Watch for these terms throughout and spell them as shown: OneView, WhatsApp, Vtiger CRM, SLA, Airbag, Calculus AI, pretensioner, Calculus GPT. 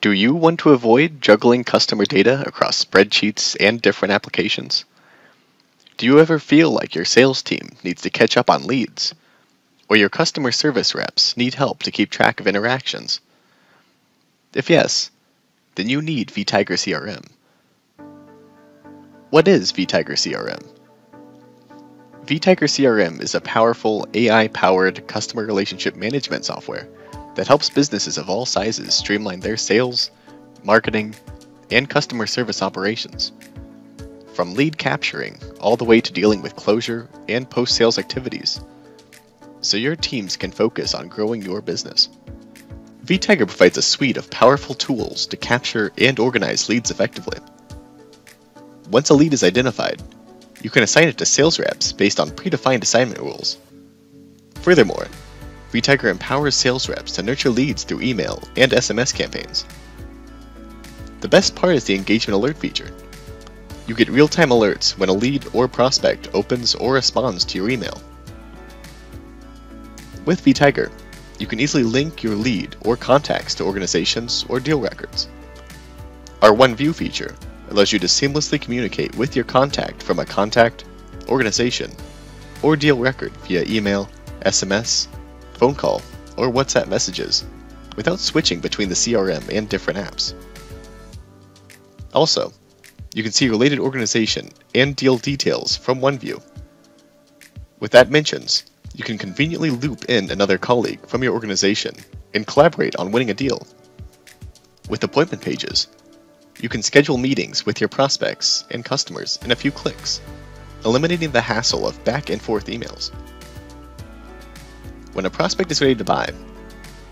Do you want to avoid juggling customer data across spreadsheets and different applications? Do you ever feel like your sales team needs to catch up on leads, or your customer service reps need help to keep track of interactions? If yes, then you need Vtiger CRM. What is Vtiger CRM? Vtiger CRM is a powerful AI-powered customer relationship management software that helps businesses of all sizes streamline their sales, marketing, and customer service operations. From lead capturing all the way to dealing with closure and post-sales activities, so your teams can focus on growing your business. Vtiger provides a suite of powerful tools to capture and organize leads effectively. Once a lead is identified, you can assign it to sales reps based on predefined assignment rules. Furthermore, Vtiger empowers sales reps to nurture leads through email and SMS campaigns. The best part is the engagement alert feature. You get real-time alerts when a lead or prospect opens or responds to your email. With Vtiger, you can easily link your lead or contacts to organizations or deal records. Our OneView feature allows you to seamlessly communicate with your contact from a contact, organization, or deal record via email, SMS, phone call, or WhatsApp messages without switching between the CRM and different apps. Also, you can see related organization and deal details from OneView. With that mentions, you can conveniently loop in another colleague from your organization and collaborate on winning a deal. With appointment pages, you can schedule meetings with your prospects and customers in a few clicks, eliminating the hassle of back and forth emails. When a prospect is ready to buy,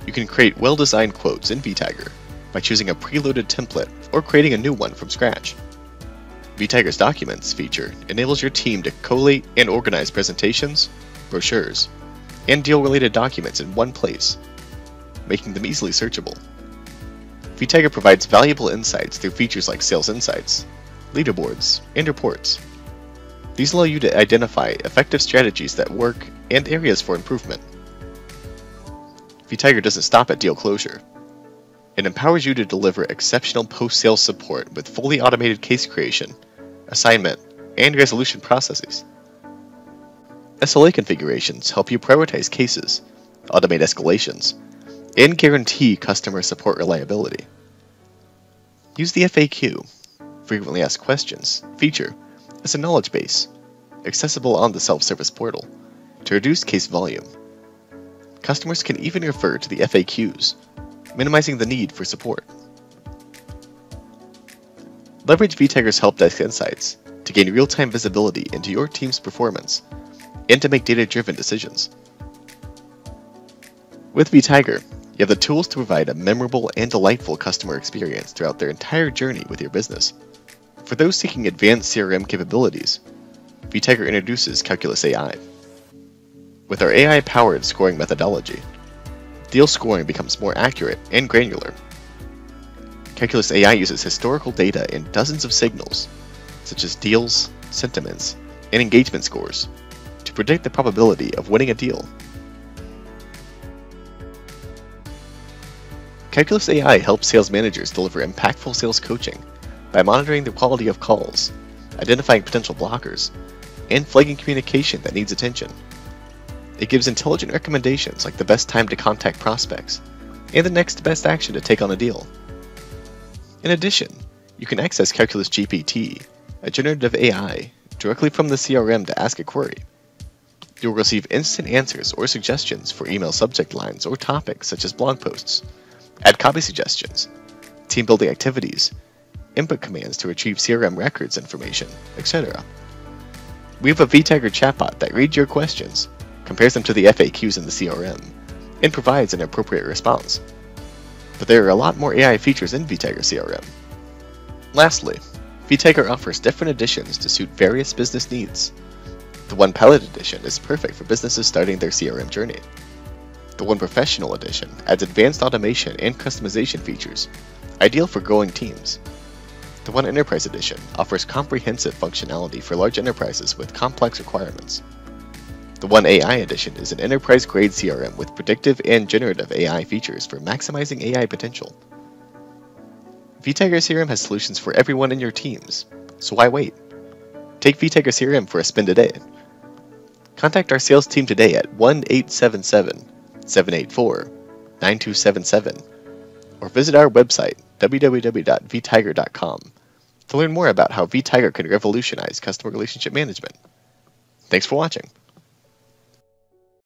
you can create well-designed quotes in Vtiger by choosing a preloaded template or creating a new one from scratch. Vtiger's Documents feature enables your team to collate and organize presentations, brochures, and deal-related documents in one place, making them easily searchable. Vtiger provides valuable insights through features like sales insights, leaderboards, and reports. These allow you to identify effective strategies that work and areas for improvement. Vtiger doesn't stop at deal closure. It empowers you to deliver exceptional post-sales support with fully automated case creation, assignment, and resolution processes. SLA configurations help you prioritize cases, automate escalations, and guarantee customer support reliability. Use the FAQ, frequently asked questions, feature as a knowledge base, accessible on the self-service portal, to reduce case volume. Customers can even refer to the FAQs, minimizing the need for support. Leverage Vtiger's help desk insights to gain real-time visibility into your team's performance and to make data-driven decisions. With Vtiger, you have the tools to provide a memorable and delightful customer experience throughout their entire journey with your business. For those seeking advanced CRM capabilities, Vtiger introduces Calculus AI. With our AI-powered scoring methodology, deal scoring becomes more accurate and granular. Calculus AI uses historical data and dozens of signals, such as deals, sentiments, and engagement scores, to predict the probability of winning a deal. Calculus AI helps sales managers deliver impactful sales coaching by monitoring the quality of calls, identifying potential blockers, and flagging communication that needs attention. It gives intelligent recommendations like the best time to contact prospects and the next best action to take on a deal. In addition, you can access Calculus GPT, a generative AI, directly from the CRM to ask a query. You'll receive instant answers or suggestions for email subject lines or topics such as blog posts, add copy suggestions, team building activities, input commands to retrieve CRM records information, etc. We have a Vtiger chatbot that reads your questions, compares them to the FAQs in the CRM, and provides an appropriate response. But there are a lot more AI features in Vtiger CRM. Lastly, Vtiger offers different editions to suit various business needs. The One Pilot Edition is perfect for businesses starting their CRM journey. The One Professional Edition adds advanced automation and customization features, ideal for growing teams. The One Enterprise Edition offers comprehensive functionality for large enterprises with complex requirements. The One AI Edition is an enterprise-grade CRM with predictive and generative AI features for maximizing AI potential. Vtiger CRM has solutions for everyone in your teams, so why wait? Take Vtiger CRM for a spin today. Contact our sales team today at 1-877-784-9277 or visit our website www.vtiger.com to learn more about how Vtiger can revolutionize customer relationship management. Thanks for watching.